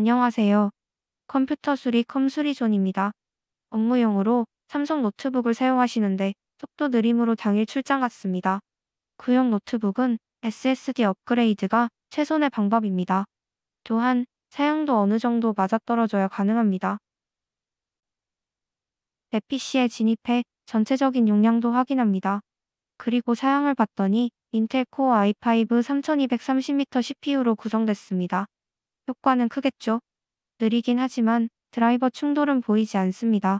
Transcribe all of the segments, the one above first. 안녕하세요. 컴퓨터 수리 컴수리존입니다. 업무용으로 삼성 노트북을 사용하시는데 속도 느림으로 당일 출장 같습니다. 구형 노트북은 SSD 업그레이드가 최선의 방법입니다. 또한 사양도 어느 정도 맞아떨어져야 가능합니다. 내 PC에 진입해 전체적인 용량도 확인합니다. 그리고 사양을 봤더니 인텔 코어 i5 3230m CPU로 구성됐습니다. 효과는 크겠죠? 느리긴 하지만 드라이버 충돌은 보이지 않습니다.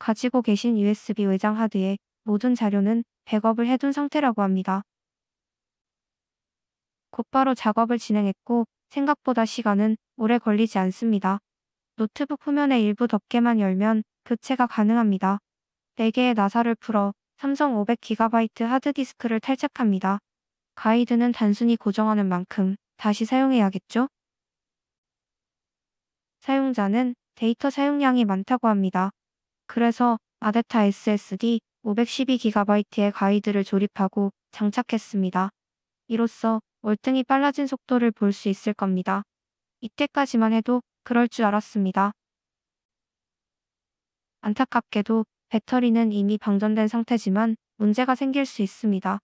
가지고 계신 USB 외장 하드에 모든 자료는 백업을 해둔 상태라고 합니다. 곧바로 작업을 진행했고 생각보다 시간은 오래 걸리지 않습니다. 노트북 후면의 일부 덮개만 열면 교체가 가능합니다. 4개의 나사를 풀어 삼성 500GB 하드디스크를 탈착합니다. 가이드는 단순히 고정하는 만큼 다시 사용해야겠죠? 사용자는 데이터 사용량이 많다고 합니다. 그래서 아데타 SSD 512GB의 가이드를 조립하고 장착했습니다. 이로써 월등히 빨라진 속도를 볼 수 있을 겁니다. 이때까지만 해도 그럴 줄 알았습니다. 안타깝게도 배터리는 이미 방전된 상태지만 문제가 생길 수 있습니다.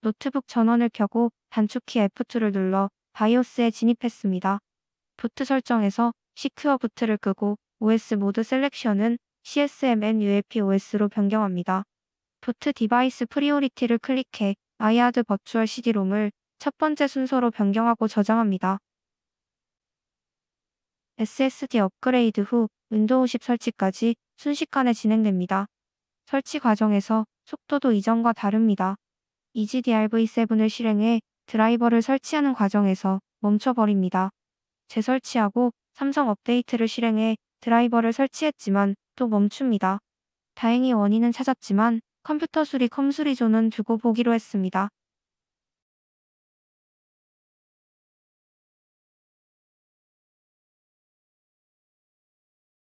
노트북 전원을 켜고 단축키 F2를 눌러 바이오스에 진입했습니다. 부트 설정에서 시큐어 부트를 끄고 OS 모드 셀렉션은 CSM 앤 UEFI OS로 변경합니다. 부트 디바이스 프리오리티를 클릭해 아이하드 버추얼 CD롬을 첫 번째 순서로 변경하고 저장합니다. SSD 업그레이드 후 윈도우 10 설치까지 순식간에 진행됩니다. 설치 과정에서 속도도 이전과 다릅니다. EGDRv7을 실행해 드라이버를 설치하는 과정에서 멈춰버립니다. 재설치하고 삼성 업데이트를 실행해 드라이버를 설치했지만 또 멈춥니다. 다행히 원인은 찾았지만 컴퓨터 수리 컴수리존은 두고 보기로 했습니다.